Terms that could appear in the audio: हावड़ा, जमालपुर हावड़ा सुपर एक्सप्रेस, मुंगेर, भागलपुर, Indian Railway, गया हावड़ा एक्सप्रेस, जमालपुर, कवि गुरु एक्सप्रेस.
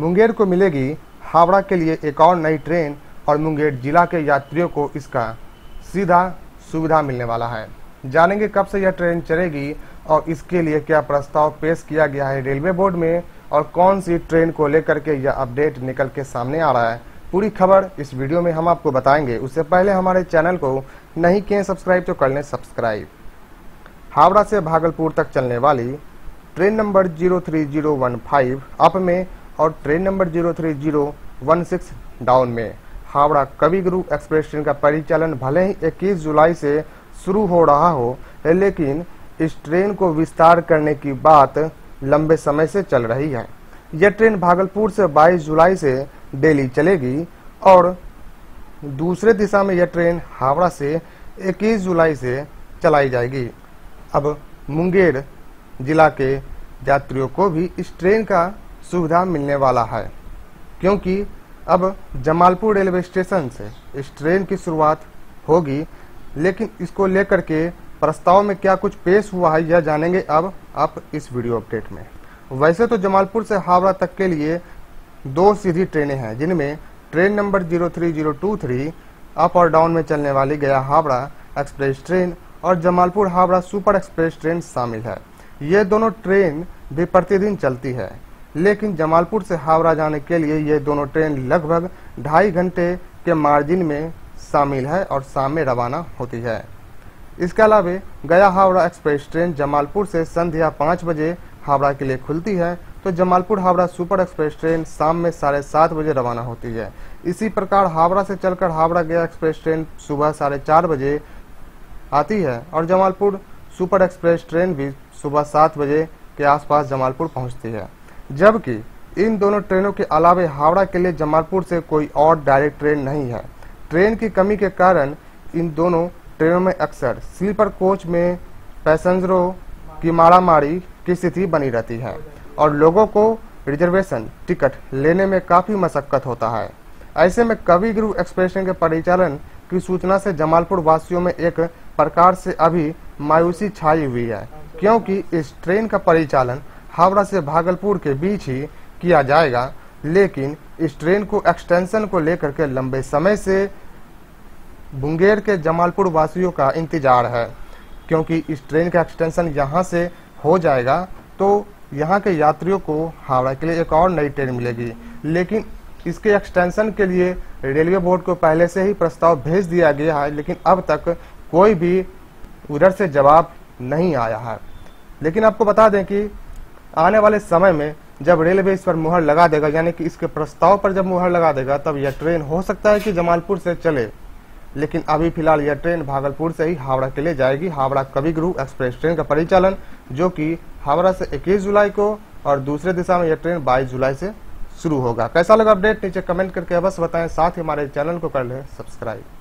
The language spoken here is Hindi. मुंगेर को मिलेगी हावड़ा के लिए एक और नई ट्रेन और मुंगेर जिला के यात्रियों को इसका सीधा सुविधा मिलने वाला है। जानेंगे कब से यह ट्रेन चलेगी और इसके लिए क्या प्रस्ताव पेश किया गया है रेलवे बोर्ड में और कौन सी ट्रेन को लेकर के यह अपडेट निकल के सामने आ रहा है। पूरी खबर इस वीडियो में हम आपको बताएंगे। उससे पहले हमारे चैनल को नहीं किए सब्सक्राइब तो कर लें सब्सक्राइब। हावड़ा से भागलपुर तक चलने वाली ट्रेन नंबर 03015 अप में और ट्रेन नंबर 03016 डाउन में हावड़ा कवि गुरु एक्सप्रेस ट्रेन का परिचालन भले ही 21 जुलाई से शुरू हो रहा हो, लेकिन इस ट्रेन को विस्तार करने की बात लंबे समय से चल रही है। यह ट्रेन भागलपुर से 22 जुलाई से डेली चलेगी और दूसरे दिशा में यह ट्रेन हावड़ा से 21 जुलाई से चलाई जाएगी। अब मुंगेर जिला के यात्रियों को भी इस ट्रेन का सुविधा मिलने वाला है, क्योंकि अब जमालपुर रेलवे स्टेशन से इस ट्रेन की शुरुआत होगी। लेकिन इसको लेकर के प्रस्ताव में क्या कुछ पेश हुआ है यह जानेंगे अब आप इस वीडियो अपडेट में। वैसे तो जमालपुर से हावड़ा तक के लिए दो सीधी ट्रेनें हैं, जिनमें ट्रेन नंबर 03023 अप और डाउन में चलने वाली गया हावड़ा एक्सप्रेस ट्रेन और जमालपुर हावड़ा सुपर एक्सप्रेस train शामिल है। ये दोनों ट्रेन भी प्रतिदिन चलती है, लेकिन जमालपुर से हावड़ा जाने के लिए ये दोनों ट्रेन लगभग 2.5 घंटे के मार्जिन में शामिल है और शाम में रवाना होती है। इसके अलावा गया हावड़ा एक्सप्रेस ट्रेन जमालपुर से संध्या 5 बजे हावड़ा के लिए खुलती है, तो जमालपुर हावड़ा सुपर एक्सप्रेस train शाम में 7:30 बजे रवाना होती है। इसी प्रकार हावड़ा से चलकर हावड़ा गया एक्सप्रेस ट्रेन सुबह 4:30 बजे आती है और जमालपुर सुपर एक्सप्रेस ट्रेन भी सुबह 7 बजे के आसपास जमालपुर पहुँचती है। जबकि इन दोनों ट्रेनों के अलावा हावड़ा के लिए जमालपुर से कोई और डायरेक्ट ट्रेन नहीं है। ट्रेन की कमी के कारण इन दोनों ट्रेनों में अक्सर स्लीपर कोच में पैसेंजरों की मारामारी की स्थिति बनी रहती है और लोगों को रिजर्वेशन टिकट लेने में काफ़ी मशक्कत होता है। ऐसे में कवि गुरु एक्सप्रेस के परिचालन की सूचना से जमालपुर वासियों में एक प्रकार से अभी मायूसी छाई हुई है, क्योंकि इस ट्रेन का परिचालन हावड़ा से भागलपुर के बीच ही किया जाएगा, लेकिन इस ट्रेन को एक्सटेंशन को लेकर के लंबे समय से मुंगेर के जमालपुर वासियों का इंतजार है। क्योंकि इस ट्रेन का एक्सटेंशन यहां से हो जाएगा तो यहां के यात्रियों को हावड़ा के लिए एक और नई ट्रेन मिलेगी, लेकिन इसके एक्सटेंशन के लिए रेलवे बोर्ड को पहले से ही प्रस्ताव भेज दिया गया है, लेकिन अब तक कोई भी उधर से जवाब नहीं आया है। लेकिन आपको बता दें कि आने वाले समय में जब रेलवे इस पर मुहर लगा देगा, यानी कि इसके प्रस्ताव पर जब मुहर लगा देगा, तब यह ट्रेन हो सकता है कि जमालपुर से चले। लेकिन अभी फिलहाल यह ट्रेन भागलपुर से ही हावड़ा के लिए जाएगी। हावड़ा कवि गुरु एक्सप्रेस ट्रेन का परिचालन, जो कि हावड़ा से 21 जुलाई को और दूसरे दिशा में यह ट्रेन 22 जुलाई से शुरू होगा। कैसा लगा अपडेट नीचे कमेंट करके अवश्य बताएं, साथ ही हमारे चैनल को कर लें सब्सक्राइब।